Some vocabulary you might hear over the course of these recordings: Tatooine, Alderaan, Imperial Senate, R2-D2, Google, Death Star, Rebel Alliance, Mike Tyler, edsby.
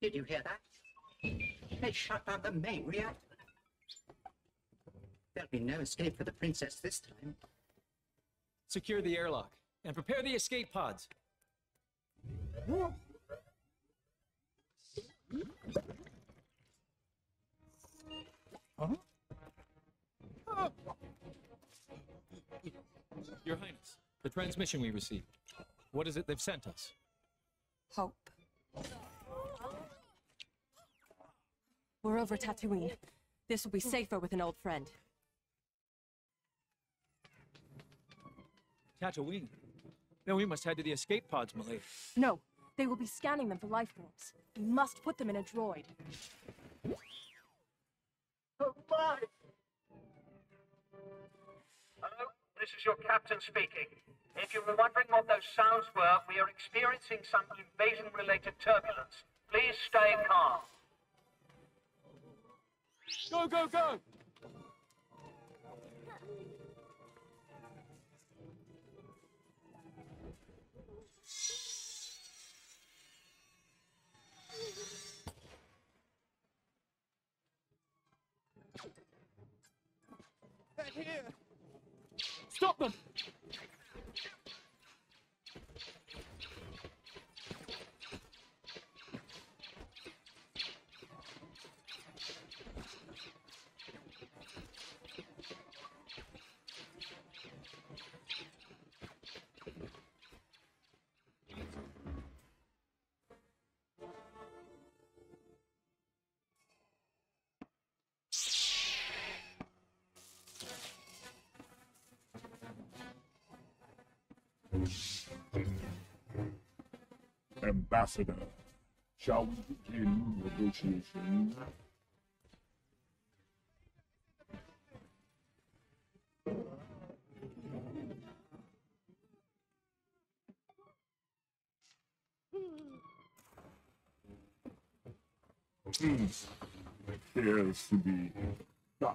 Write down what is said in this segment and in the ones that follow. Did you hear that? They shut down the main reactor. There'll be no escape for the princess this time. Secure the airlock and prepare the escape pods. Whoa. Huh? Oh. Your Highness, the transmission we received. What is it they've sent us? Hope. We're over Tatooine. This will be safer with an old friend. Tatooine? Then we must head to the escape pods, Malay. No, they will be scanning them for life forms. We must put them in a droid. Goodbye! Hello, this is your captain speaking. If you were wondering what those sounds were, we are experiencing some invasion-related turbulence. Please stay calm. Go, go, go! They're here! Stop them! Ambassador, shall we begin negotiations? Appears to be done.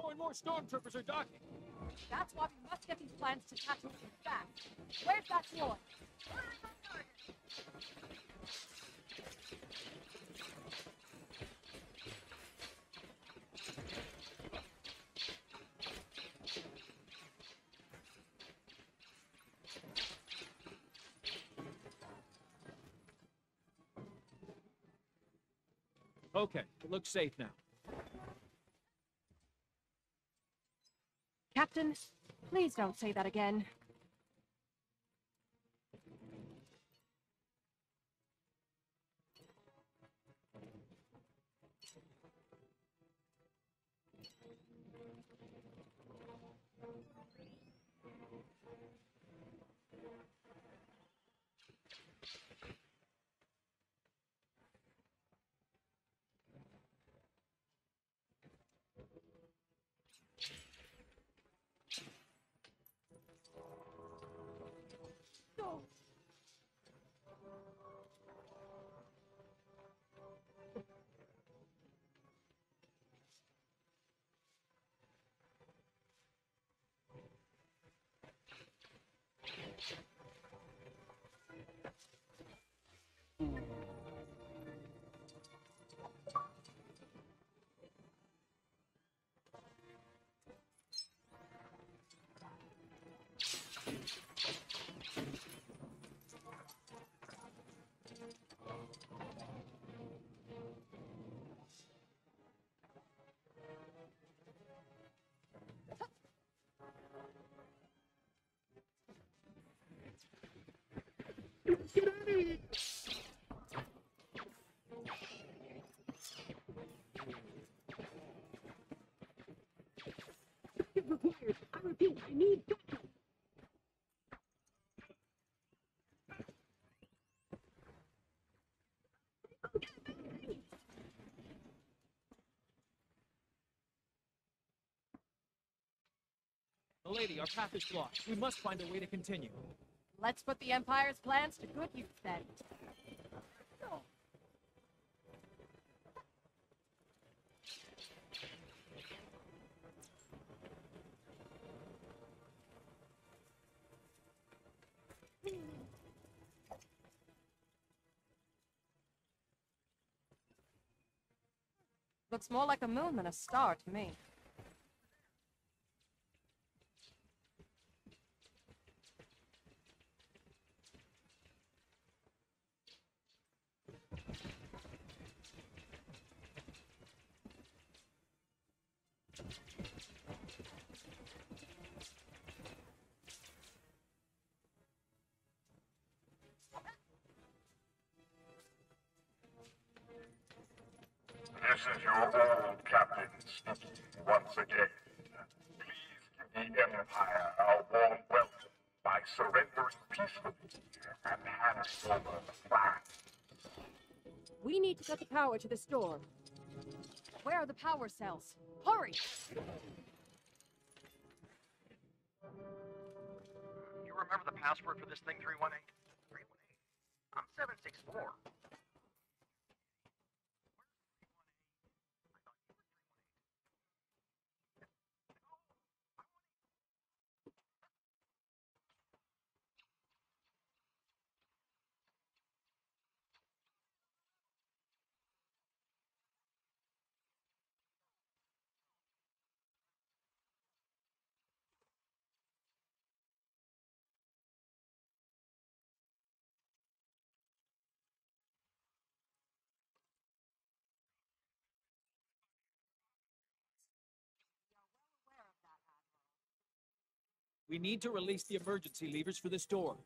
More and more stormtroopers are docking. That's why we must get these plans to Tatooine fast. Where's that floor? Okay, it looks safe now. Captain, please don't say that again. Get out of here! It requires, I repeat, I need doctor. Milady, our path is blocked. We must find a way to continue. Let's put the Empire's plans to good use, then. Looks more like a moon than a star to me. This is your old Captain speaking once again. Please give the Empire a warm welcome by surrendering peacefully and hand over the flag. We need to get the power to this door. Where are the power cells? Hurry! You remember the password for this thing, 318? 318? I'm 764. We need to release the emergency levers for this door.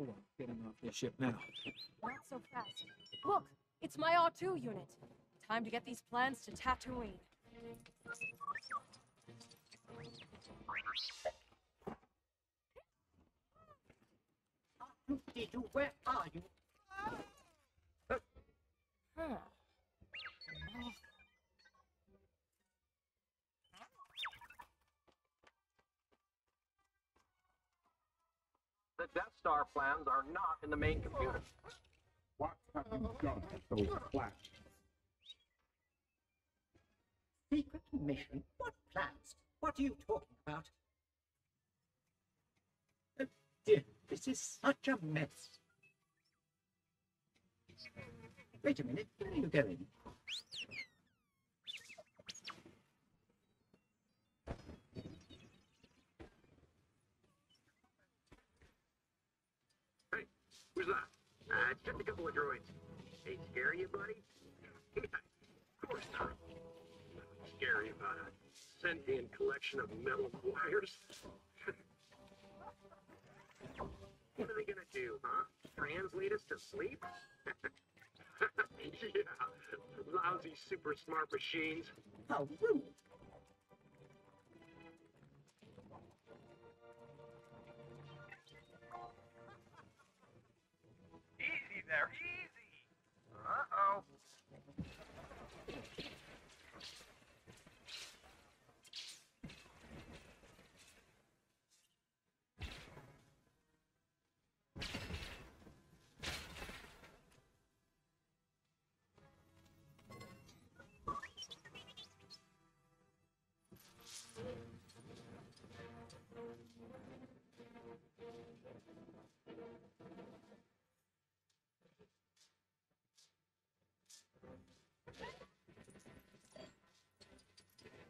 Hold on, getting off this ship now. Not so fast. Look, it's my R2 unit. Time to get these plans to Tatooine. R2-D2, where are you? Huh. The Death Star plans are not in the main computer. What have you done with those plans? Secret mission? What plans? What are you talking about? Oh dear, this is such a mess. Wait a minute, where are you going? Hey, who's that? It's just a couple of droids. They scare you, buddy? Of course not. What's scary about a sentient collection of metal wires? What are they gonna do, huh? Translate us to sleep? Yeah, lousy, super smart machines. How rude! Easy there, easy. Uh-oh.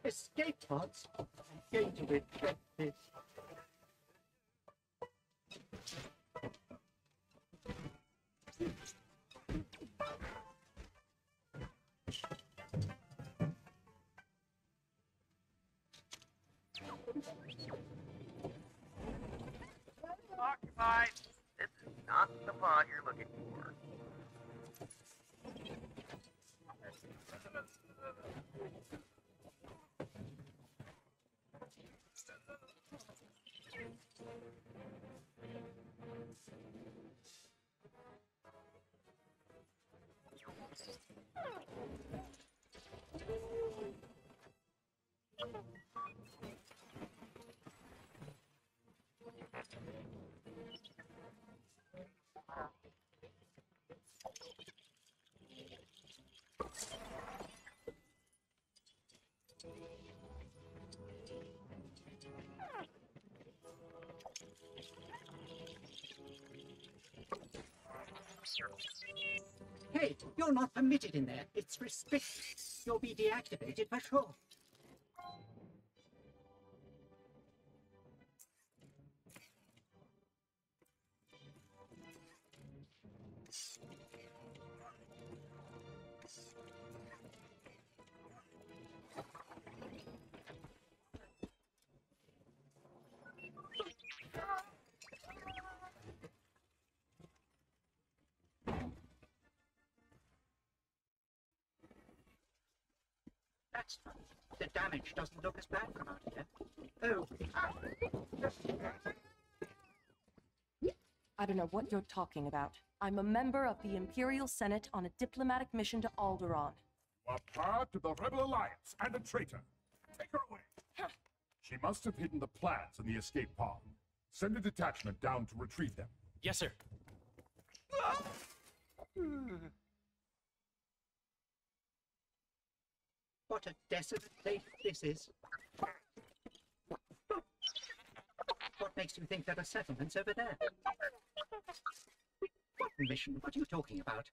Escape pods? I'm going to regret this. Occupied. This is not the pod you're looking for. Hey, you're not permitted in there. It's restricted. You'll be deactivated for sure. The damage doesn't look as bad from out here. Oh. I don't know what you're talking about. I'm a member of the Imperial Senate on a diplomatic mission to Alderaan. You are part of the Rebel Alliance and a traitor. Take her away. Huh. She must have hidden the plans in the escape pod. Send a detachment down to retrieve them. Yes, sir. What a desolate place this is. What makes you think there are settlements over there? What mission? What are you talking about?